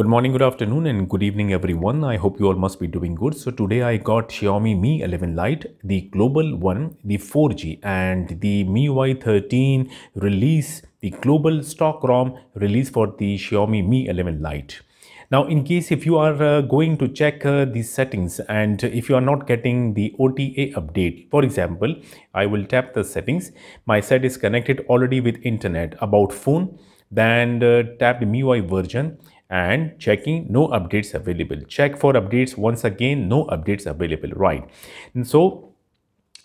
Good morning, good afternoon and good evening everyone. I hope you all must be doing good. So today I got Xiaomi Mi 11 Lite, the global one, the 4G, and the MIUI 13 release, the global stock ROM release for the Xiaomi Mi 11 Lite. Now, in case if you are going to check these settings and if you are not getting the OTA update, for example, I will tap the settings. My set is connected already with internet, about phone, then tap the MIUI version and checking no updates available. Check for updates once again, no updates available, right? And so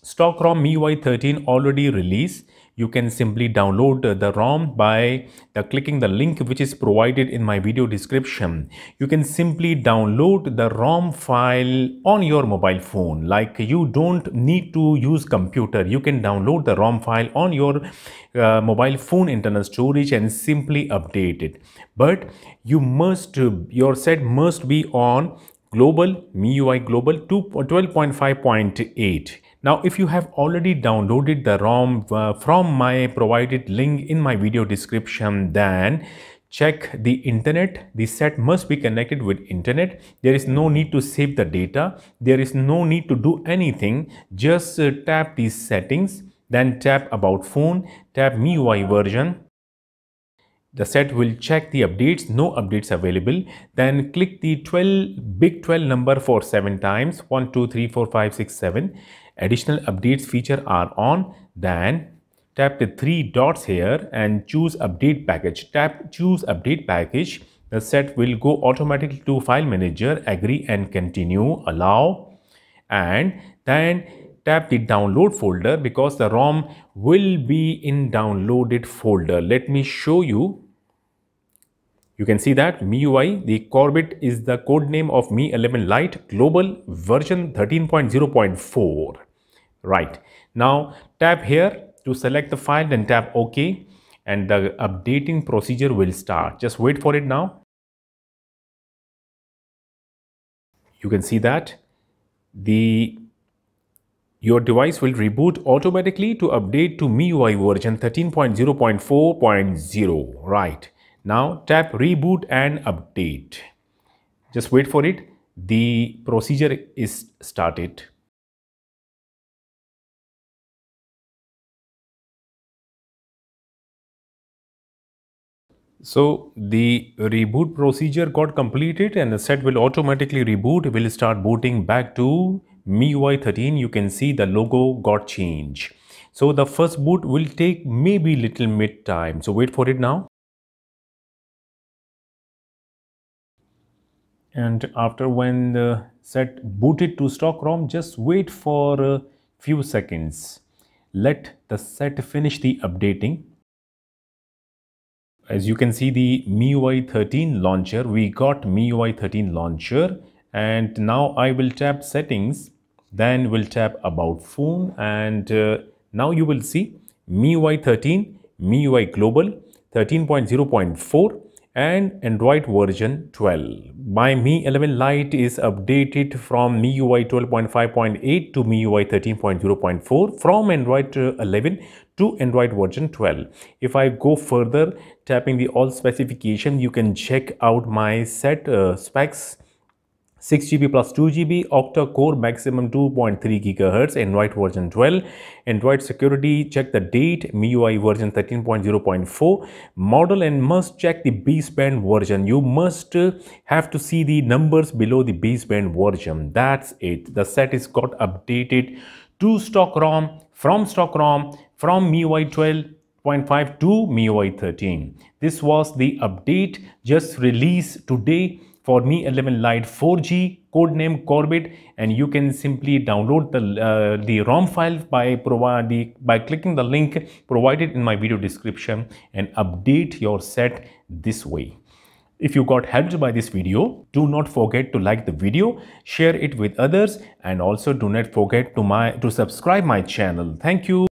stock ROM MIUI 13 already released. You can simply download the ROM by clicking the link which is provided in my video description. You can simply download the ROM file on your mobile phone. Like, you don't need to use computer. You can download the ROM file on your mobile phone internal storage and simply update it. But you must, your set must be on global, MIUI global 12.5.8. Now, if you have already downloaded the ROM from my provided link in my video description, then check the internet. The set must be connected with internet. There is no need to save the data. There is no need to do anything. Just tap these settings, then tap about phone, tap MIUI version. The set will check the updates, no updates available. Then click the 12, big 12 number for 7 times, 1, 2, 3, 4, 5, 6, 7. Additional updates feature are on. Then tap the 3 dots here and choose update package. Tap choose update package. The set will go automatically to file manager, agree and continue, allow. And then tap the download folder because the ROM will be in downloaded folder. Let me show you. You can see that MIUI, the COURBET is the code name of Mi 11 Lite global version 13.0.4. Right. Now tap here to select the file, then tap OK, and the updating procedure will start. Just wait for it now. You can see that your device will reboot automatically to update to MIUI version 13.0.4.0. Right. Now tap reboot and update. Just wait for it. The procedure is started. So the reboot procedure got completed and the set will automatically reboot. Will start booting back to MIUI 13. You can see the logo got changed. So the first boot will take maybe little bit time. So wait for it now. And after when the set booted to stock ROM, just wait for a few seconds. Let the set finish the updating. As you can see, the MIUI 13 launcher, we got MIUI 13 launcher. And now I will tap settings, then we'll tap about phone. And now you will see MIUI 13, MIUI global 13.0.4. and Android version 12. My Mi 11 Lite is updated from MIUI 12.5.8 to MIUI 13.0.4, from Android 11 to Android version 12. If I go further, tapping the all specification, you can check out my set specs. 6GB plus 2GB, octa-core, maximum 2.3 GHz, Android version 12, Android security, check the date, MIUI version 13.0.4, model, and must check the baseband version. You must have to see the numbers below the baseband version. That's it. The set is got updated to stock ROM, from stock ROM, from MIUI 12.5 to MIUI 13. This was the update just released today for Mi 11 Lite 4G, codename COURBET, and you can simply download the ROM file by clicking the link provided in my video description and update your set this way. If you got helped by this video, do not forget to like the video, share it with others, and also do not forget to subscribe my channel. Thank you.